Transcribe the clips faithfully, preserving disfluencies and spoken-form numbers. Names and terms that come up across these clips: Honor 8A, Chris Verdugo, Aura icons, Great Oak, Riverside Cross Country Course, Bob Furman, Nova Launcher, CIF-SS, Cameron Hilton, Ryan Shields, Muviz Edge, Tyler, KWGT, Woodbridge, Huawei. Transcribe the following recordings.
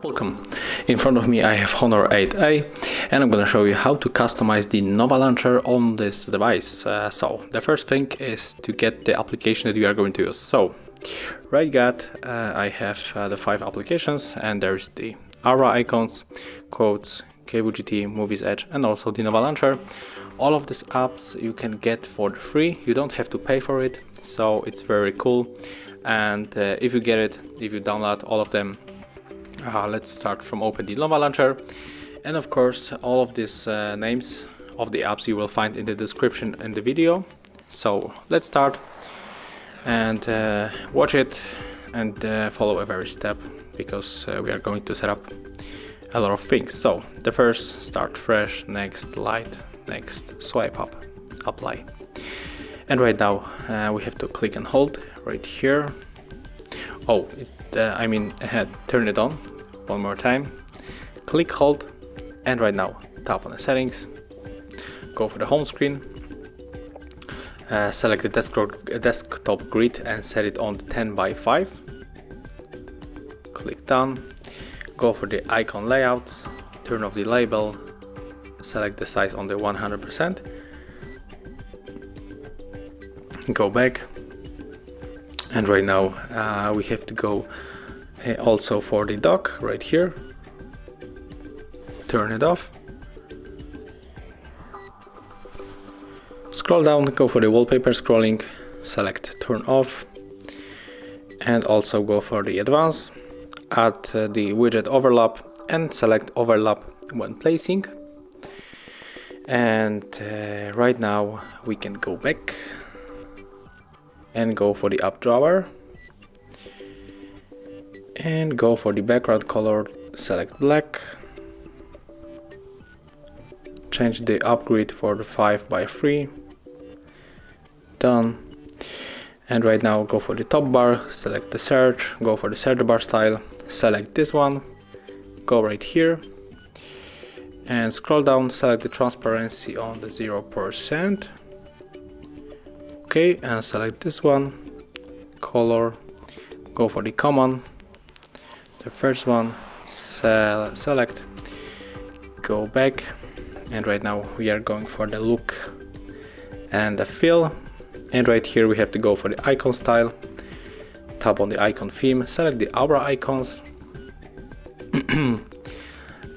Welcome. In front of me I have Honor eight A and I'm going to show you how to customize the Nova Launcher on this device. Uh, so the first thing is to get the application that you are going to use. So right gut uh, I have uh, the five applications, and there's the Aura icons, quotes, K W G T, Muviz Edge, and also the Nova Launcher. All of these apps you can get for free, you don't have to pay for it, so it's very cool. And uh, if you get it, if you download all of them, uh, let's start from open the Nova Launcher. And of course, all of these uh, names of the apps you will find in the description in the video. So let's start and uh, watch it and uh, follow every step, because uh, we are going to set up a lot of things. So the first, start fresh, next light, next swipe up, apply. And right now uh, we have to click and hold right here. Oh, it, uh, I mean uh, turn it on one more time, click, hold, and right now tap on the settings, go for the home screen, uh, select the desk desktop grid and set it on the ten by five, click done, go for the icon layouts, turn off the label, select the size on the one hundred percent, go back, and right now uh, we have to go uh, also for the dock right here, turn it off, scroll down, go for the wallpaper scrolling, select turn off, and also go for the advanced, add uh, the widget overlap and select overlap when placing. And uh, right now we can go back and go for the up drawer and go for the background color, select black, change the upgrade for the five by three, done. And right now go for the top bar, select the search, go for the search bar style, select this one, go right here and scroll down, select the transparency on the zero percent, okay, and select this one, color, go for the common, the first one, select, go back, and right now we are going for the look and the feel. And right here we have to go for the icon style, tap on the icon theme, select the Aura icons,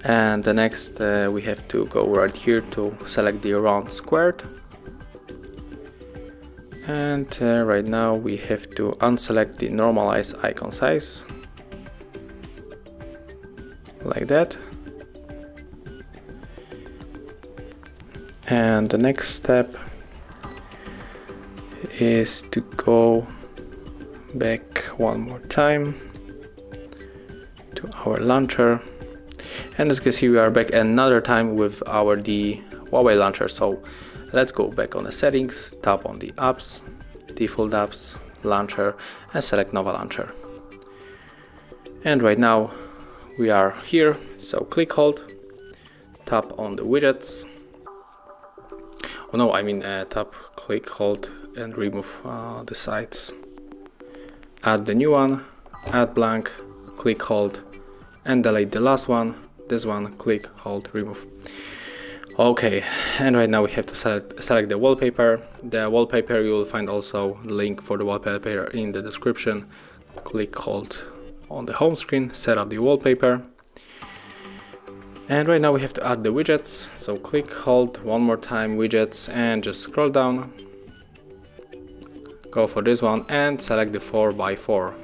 and the next uh, we have to go right here to select the round squared, and uh, right now we have to unselect the normalize icon size, like that. And the next step is to go back one more time to our launcher, and as you can see we are back another time with our the Huawei launcher. So let's go back on the settings, tap on the apps, default apps, launcher, and select Nova Launcher. And right now we are here, so click, hold, tap on the widgets, oh no I mean uh, tap, click, hold, and remove uh, the sides, add the new one, add blank, click, hold, and delete the last one, this one, click, hold, remove. Okay, and right now we have to select, select the wallpaper. The wallpaper, you will find also the link for the wallpaper in the description, click, hold on the home screen, set up the wallpaper. And right now we have to add the widgets, so click, hold, one more time, widgets, and just scroll down, go for this one and select the four by four,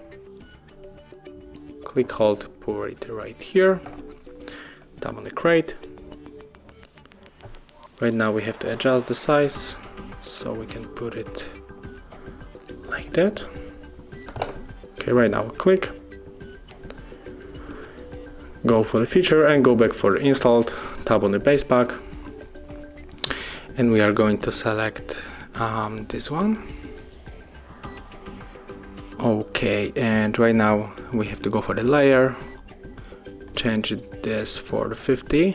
click, hold, put it right here, tap on the crate. Right now we have to adjust the size, so we can put it like that. Okay, right now click, go for the feature and go back for installed, tap on the base pack, and we are going to select um, this one. Okay, and right now we have to go for the layer, change this for the fifty,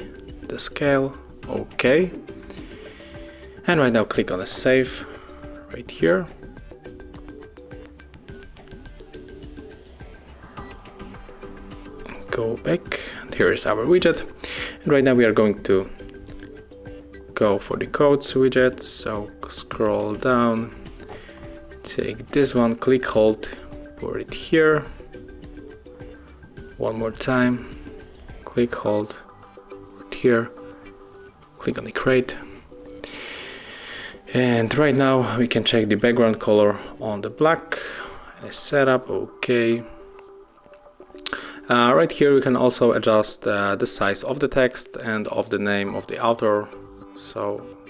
the scale, okay. And right now click on the save right here, go back. Here is our widget, and right now we are going to go for the codes widget. So scroll down, take this one, click, hold, put it here. One more time, click, hold, put it here. Click on the create. And right now we can check the background color on the black and setup. Okay. Uh, right here we can also adjust uh, the size of the text and of the name of the author. So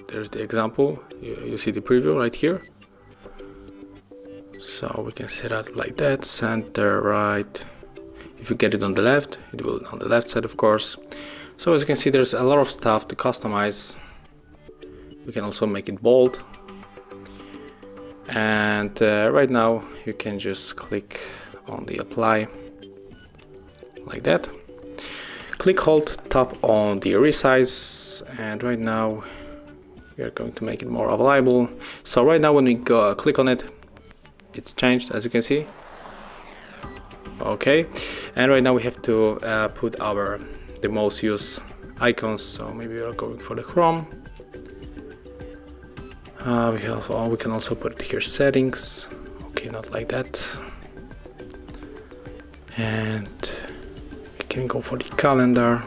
there's the example. You, you see the preview right here. So we can set up like that. Center, right. If you get it on the left, it will on the left side, of course. So as you can see, there's a lot of stuff to customize. We can also make it bold, and uh, right now you can just click on the apply like that, click, hold, tap on the resize, and right now we are going to make it more available. So right now when we go click on it, it's changed, as you can see. Okay, and right now we have to uh, put our the most used icons. So maybe we are going for the Chrome. Uh, we have, oh, we can also put it here, settings. Okay, not like that. And we can go for the calendar.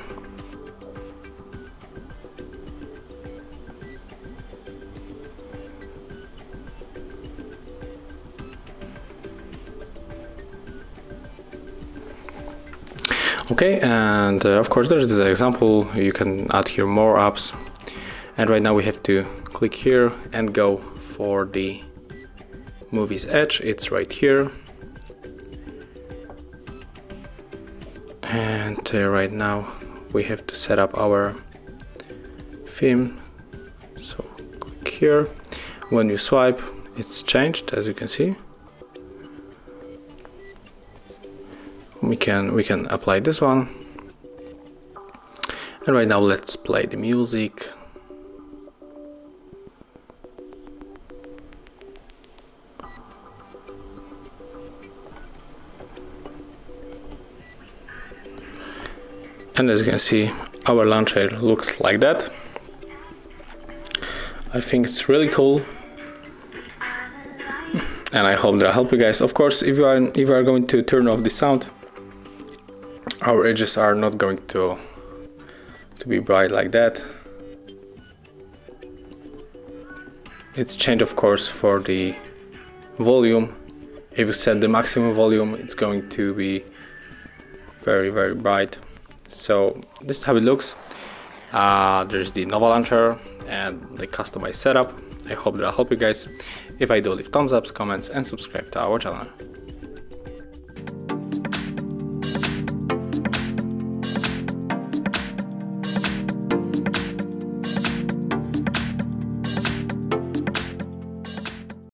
Okay, and uh, of course there's this example. You can add here more apps. And right now we have to click here and go for the Muviz Edge. It's right here. And uh, right now we have to set up our theme. So click here. When you swipe, it's changed, as you can see. We can we can apply this one. And right now let's play the music. And as you can see, our launcher looks like that. I think it's really cool, and I hope that I help you guys. Of course, if you are if you are going to turn off the sound, our edges are not going to to be bright like that. It's changed, of course, for the volume. If you set the maximum volume, it's going to be very very bright. So this is how it looks. Uh, there's the Nova Launcher and the customized setup. I hope that I'll help you guys. If I do, leave thumbs ups, comments, and subscribe to our channel.